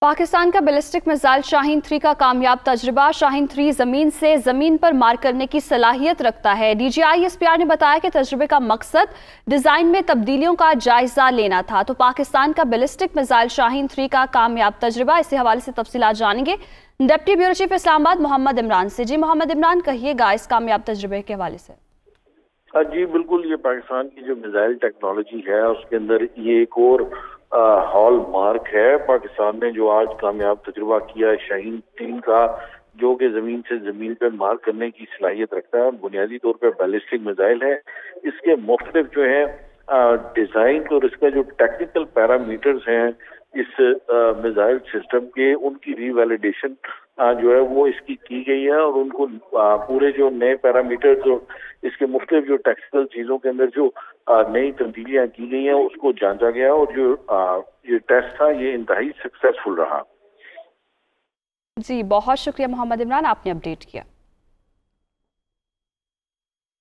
पाकिस्तान का ballistic missile Shaheen three का कामयाब तजरबा। शाहीन थ्री ज़मीन से ज़मीन पर मार करने की सलाहियत रखता है। DGISPR ने बताया कि तजरबे का मकसद डिज़ाइन में तब्दीलियों का जायजा लेना था। तो पाकिस्तान का बैलिस्टिक मिसाइल शाहीन थ्री का कामयाब तजरबा, इसी हवाले से तफसीलात जानेंगे deputy bureau chief Islamabad Mohammad Imran से। जी मोहम्मद इमरान, कहिएगा इस कामयाब तजरबे के हवाले से। जी बिल्कुल, ये पाकिस्तान की जो मिसाइल टेक्नोलॉजी है उसके अंदर ये एक और हॉल मार्क है। पाकिस्तान ने जो आज कामयाब तजुर्बा किया है शाहीन टीम का, जो कि जमीन से जमीन पर मार करने की सलाहियत रखता है, बुनियादी तौर पर बैलिस्टिक मिसाइल है। इसके मुख्तलिफ जो है डिजाइन और इसका जो टेक्निकल पैरामीटर्स हैं इस मिसाइल सिस्टम के, उनकी रीवैलिडेशन जो है वो इसकी की गई है और उनको पूरे जो नए पैरामीटर्स और इसके मुख्तलिफ जो टेक्निकल चीज़ों के अंदर जो नई तब्दीलियाँ की गई हैं उसको जांचा गया और जो ये टेस्ट था ये इंतहाई सक्सेसफुल रहा। जी बहुत शुक्रिया मोहम्मद इमरान, आपने अपडेट किया।